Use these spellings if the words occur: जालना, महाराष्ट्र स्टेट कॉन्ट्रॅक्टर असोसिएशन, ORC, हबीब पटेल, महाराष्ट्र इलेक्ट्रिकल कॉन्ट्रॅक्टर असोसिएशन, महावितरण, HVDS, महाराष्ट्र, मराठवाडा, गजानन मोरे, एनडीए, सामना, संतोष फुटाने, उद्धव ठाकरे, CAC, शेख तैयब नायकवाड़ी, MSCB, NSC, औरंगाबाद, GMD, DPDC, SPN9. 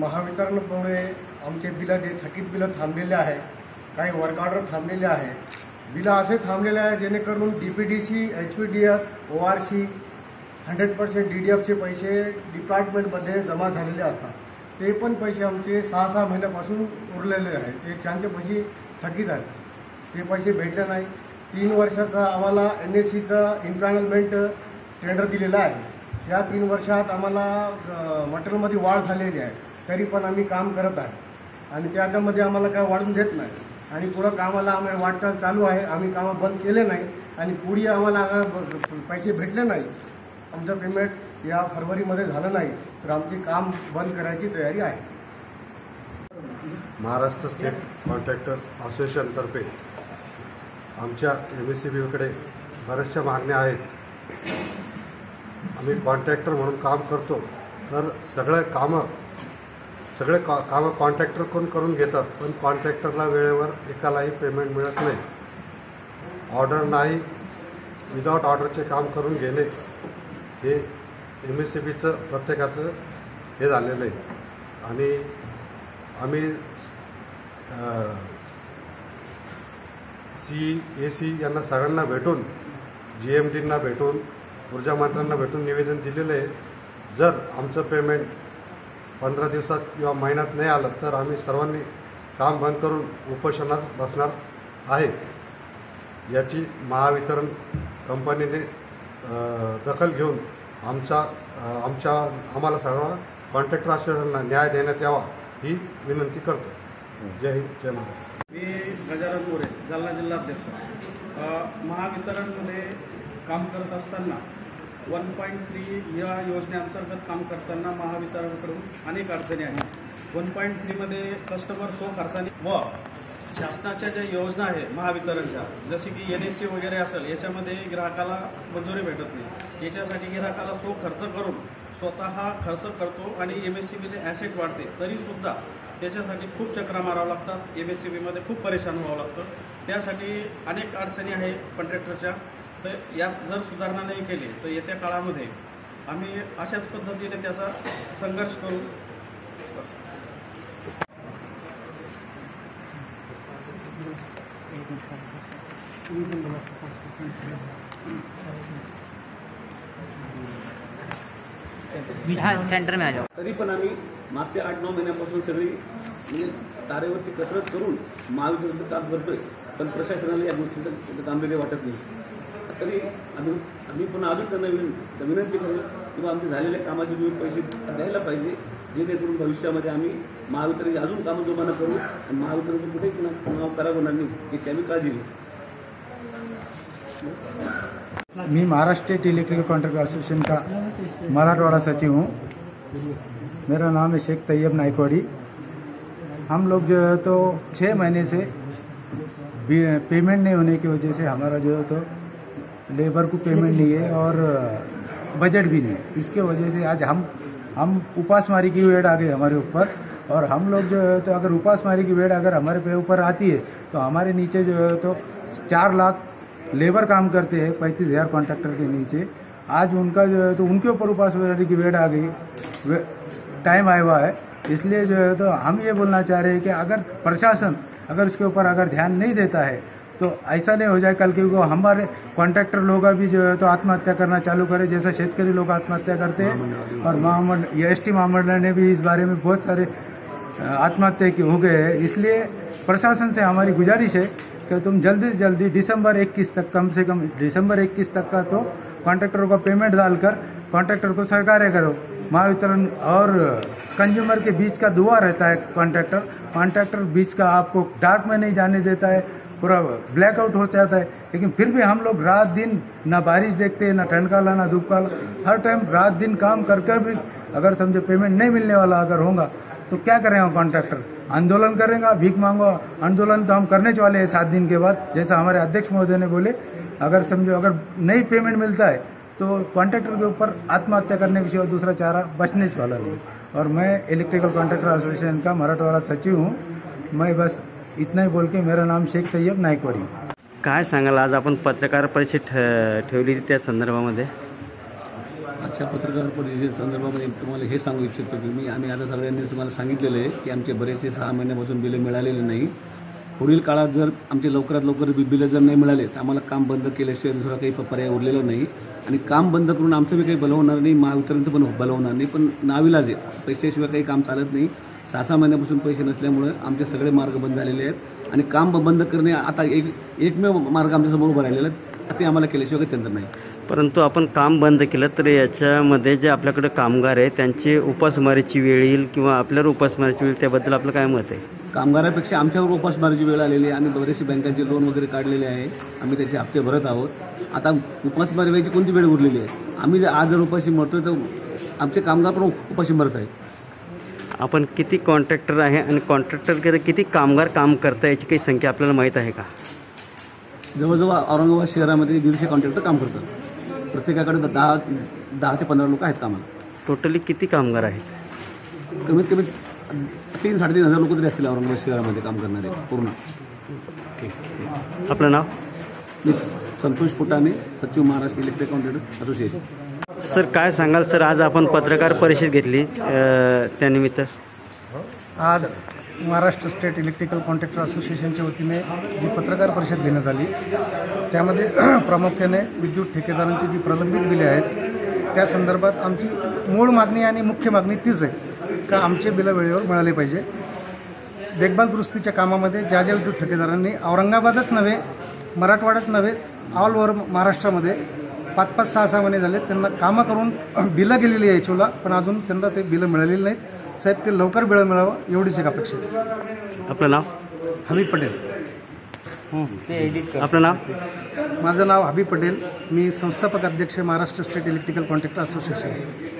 महावितरणमुळे आमचे बिल जे थकीत बिल थांबलेले आहे, काही वर्क ऑर्डर थांबलेले आहे, बिल असे थांबलेले आहे जेणेकरून DPDC, HVDS, ORC 100% DDFचे पैसे डिपार्टमेंटमध्ये जमा झालेले असतात। ते पण पैसे आमचे 6 महिन्यापासून उरलेले आहे, ते त्यांचे पैसे थकीत आहेत, ते पैसे भेटले नाही। 3 वर्षाचा आम्हाला NSCचा इम्पॅनलमेंट टेंडर दिलेला आहे, या 3 वर्षात आम्हाला मटेरियलमध्ये वाढ झालेली आहे, तरी पण आम्ही काम करत आहे आणि त्याच्यामध्ये आम्हाला काय वाढून देत नाही आणि पुरं कामाला आम्हाला वाटचाल चालू आहे। आम्ही काम बंद केले नाही आणि पुढे आम्हाला पैसे भेटले नाही, आमचं पेमेंट या फरवरीमध्ये झालं नाही तर आमची काम बंद करायची तयारी आहे। महाराष्ट्र स्टेट कॉन्ट्रॅक्टर असोसिएशन तर्फे आमच्या MSCBकडे बऱ्याचशा मागण्या आहेत। आम्ही कॉन्ट्रॅक्टर म्हणून काम करतो तर सगळे कामं कॉन्ट्रॅक्टर करून घेतात, पण कॉन्ट्रॅक्टरला वेळेवर एकालाही पेमेंट मिळत नाही। ऑर्डर नाही, विदाउट ऑर्डरचे काम करून घेणे हे MSCBचं प्रत्येकाचं हे झालेलं आहे। आणि आम्ही CAC यांना सगळ्यांना भेटून, GMDंना भेटून, ऊर्जा मंत्र्यांना भेटून निवेदन दिलेलं आहे, जर आमचं पेमेंट 15 दिवसात किंवा महिन्यात नाही आलं तर आम्ही सर्वांनी काम बंद करून उपोषणास बसणार आहे। याची महावितरण कंपनीने दखल घेऊन आम्हाला सर्वांना कॉन्ट्रॅक्टर असोसिएशनला न्याय देण्यात यावा ही विनंती करतो। जय हिंद, जय महाराष्ट्र। मी गजानन मोरे, जालना जिल्हाध्यक्ष। महावितरणमध्ये काम करत असताना 1.3 या योजनेअंतर्गत काम करताना महावितरणकडून अनेक अडचणी आहेत। 1.3मध्ये कस्टमर सो खर्चाने व शासनाच्या ज्या योजना आहे महावितरणच्या, जसे की NSC वगैरे असेल, याच्यामध्ये ग्राहकाला मंजुरी भेटत नाही। याच्यासाठी ग्राहकाला सो खर्च करून स्वतः खर्च करतो आणि MSCBचे ॲसेट वाढते, तरीसुद्धा त्याच्यासाठी खूप चक्रा मारावं लागतात, MSCBमध्ये खूप परेशान व्हावं लागतं। त्यासाठी अनेक अडचणी आहे कॉन्ट्रॅक्टरच्या, तर यात जर सुधारणा नाही केली तर येत्या काळामध्ये आम्ही अशाच पद्धतीने त्याचा संघर्ष करू। सेंटर में आ जाओ। तरी पण आम्ही मागच्या 8-9 महिन्यापासून सगळी तारेवरची कसरत करून माल काम करतोय, पण प्रशासनाला या गोष्टीचं गांभीर्य वाटत नाही। तरी आम्ही पुन्हा अजून त्यांना विनंती करू किंवा आमचे झालेल्या कामाचे मिळून पैसे द्यायला पाहिजे, जेणेकरून भविष्यामध्ये आम्ही महावितरण अजून कामं जोमानं करू आणि महावितरण कुठेच नाव खराब होणार नाही याची आम्ही काळजी घेऊ। मी महाराष्ट्र state electrical contractor association का मराठवाड़ा सचिव हूँ। मेरा नाम है शेख तैयब नायकवाड़ी। हम लोग जो है तो 6 महीने से पेमेंट नहीं होने की वजह से हमारा जो है तो लेबर को पेमेंट नहीं है और बजट भी नहीं, इसके वजह से आज हम उपासमारी की वेट आ गई हमारे ऊपर। और हम लोग जो है तो अगर उपासमारी की वेट अगर हमारे पे ऊपर आती है तो हमारे नीचे जो है तो 4 लाख लेबर काम करते हैं 35,000 कॉन्ट्रैक्टर के नीचे। आज उनका जो है तो उनके ऊपर उपासमारी की वेट आ गई, टाइम आया हुआ है। इसलिए जो है तो हम ये बोलना चाह रहे हैं कि अगर प्रशासन अगर उसके ऊपर अगर ध्यान नहीं देता है तो ऐसा नहीं हो जाए कल के को हमारे कॉन्ट्रैक्टर लोग भी जो है तो आत्महत्या करना चालू करे, जैसा शेतकारी लोग आत्महत्या करते हैं। और ST महामंडल ने भी इस बारे में बहुत सारे आत्महत्या हो गए हैं। इसलिए प्रशासन से हमारी गुजारिश है कि तुम जल्दी से जल्दी December 21 तक, कम से कम December 21 तक का तो कॉन्ट्रैक्टरों का पेमेंट डालकर कॉन्ट्रैक्टर को सहकार्य करो। महावितरण और कंज्यूमर के बीच का दुआ रहता है, कॉन्ट्रैक्टर बीच का आपको डार्क में नहीं जाने देता है, पूरा ब्लैकआउट हो जाता है। लेकिन फिर भी हम लोग रात दिन ना बारिश देखते हैं, ना ठंड काला ना धूप काला, हर टाइम रात दिन काम करके भी अगर समझो पेमेंट नहीं मिलने वाला अगर होगा तो क्या करेंगे हम कॉन्ट्रैक्टर? आंदोलन करेंगे, भीख मांगो, आंदोलन तो हम करने वाले हैं 7 दिन के बाद, जैसा हमारे अध्यक्ष महोदय ने बोले। अगर समझो अगर नहीं पेमेंट मिलता है तो कॉन्ट्रैक्टर के ऊपर आत्महत्या करने के सिवा दूसरा चारा बचने वाला नहीं। और मैं इलेक्ट्रिकल कॉन्ट्रैक्टर एसोसिएशन का मराठवाड़ा सचिव हूँ। मैं बस इतना ही बोल के, मेरा नाम शेख तैयब नायकवाड़ी। काय सांगाल, आज आपण पत्रकार परिषद ठेवली त्या संदर्भामध्ये? आजच्या पत्रकार परिषदे संदर्भामध्ये तुम्हाला हे सांगू इच्छितो की आम्ही आता सगळ्यांनी तुम्हाला सांगितलेलं आहे की आमचे बरेचसे 6 महिन्यापासून बिले मिळालेले नाही। पुढील काळात जर आमचे लवकरात लवकर बिल जर नाही मिळाले तर आम्हाला काम बंद केल्याशिवाय दुसरा काही पर्याय उरलेला नाही। आणि काम बंद करून आमचं भी काही भलं होणार नाही, महावितरणचं पण भलं होणार नाही। पण नाविलाज आहे, पैशाशिवाय काही काम चालत नाही। 6 महिन्यापासून पैसे नसल्यामुळे आमचे सगळे मार्ग बंद झालेले आहेत आणि काम बंद करणे आता एकमेव मार्ग आमच्यासमोर उभा राहिलेला आहे, ते आम्हाला केल्याशिवाय त्यांचं नाही। परंतु आपण काम बंद केलं तर याच्यामध्ये जे आपल्याकडे कामगार आहे त्यांची उपासमारीची वेळ येईल किंवा आपल्यावर उपासमारीची वेळ, त्याबद्दल आपलं काय मत आहे? कामगारापेक्षा आमच्यावर उपासमारीची वेळ आलेली आहे। आम्ही बरेचसे बँकांचे लोन वगैरे काढलेले आहे, आम्ही त्याचे हप्ते भरत आहोत। आता उपासमारी वेळेची कोणती वेळ उरलेली आहे? आम्ही आज जर उपाशी मरतोय तर आमचे कामगार पण उपाशी मरत आहेत। आपण किती कॉन्ट्रॅक्टर आहे आणि कॉन्ट्रॅक्टरकडे किती कामगार काम करत आहे याची काही संख्या आपल्याला माहीत आहे का? जवळजवळ औरंगाबाद शहरामध्ये 150 कॉन्ट्रॅक्टर काम करतात, प्रत्येकाकडे 10 ते 15 लोक आहेत कामाला। टोटली किती कामगार आहेत? कमीत कमी 3-3.5 हजार लोक तरी असतील औरंगाबाद शहरामध्ये काम करणारे पूर्ण। ठीक, आपलं नाव? मी संतोष फुटाने, सचिव महाराष्ट्र इलेक्ट्रिकल कॉन्ट्रॅक्टर असोसिएशन। Sir काय सांगाल सर, आज आपण पत्रकार परिषद घेतली त्यानिमित्त? आज महाराष्ट्र स्टेट इलेक्ट्रिकल कॉन्ट्रॅक्टर असोसिएशनच्या वतीने जी पत्रकार परिषद घेण्यात आली त्यामध्ये प्रामुख्याने विद्युत ठेकेदारांची जी प्रलंबित बिले आहेत त्या संदर्भात आमची मूळ मागणी आणि मुख्य मागणी तीच आहे का आमचे बिलं वेळेवर मिळाले पाहिजे। देखभाल दुरुस्तीच्या कामामध्ये ज्या ज्या विद्युत ठेकेदारांनी औरंगाबादच नव्हे, मराठवाड्याच नव्हे, ऑल ओव्हर महाराष्ट्रामध्ये 5-5, 6-6 महिने झाले त्यांना कामं करून बिलं गेलेली आहे HO ला, पण अजून त्यांना ते बिलं मिळालेली नाहीत। साहेब ते लवकर वेळ मिळावं एवढीच एक अपेक्षा आहे। आपलं नाव? हबीब पटेल। आपलं नाव? माझं नाव हबीब पटेल, मी संस्थापक अध्यक्ष महाराष्ट्र state electrical contractor association.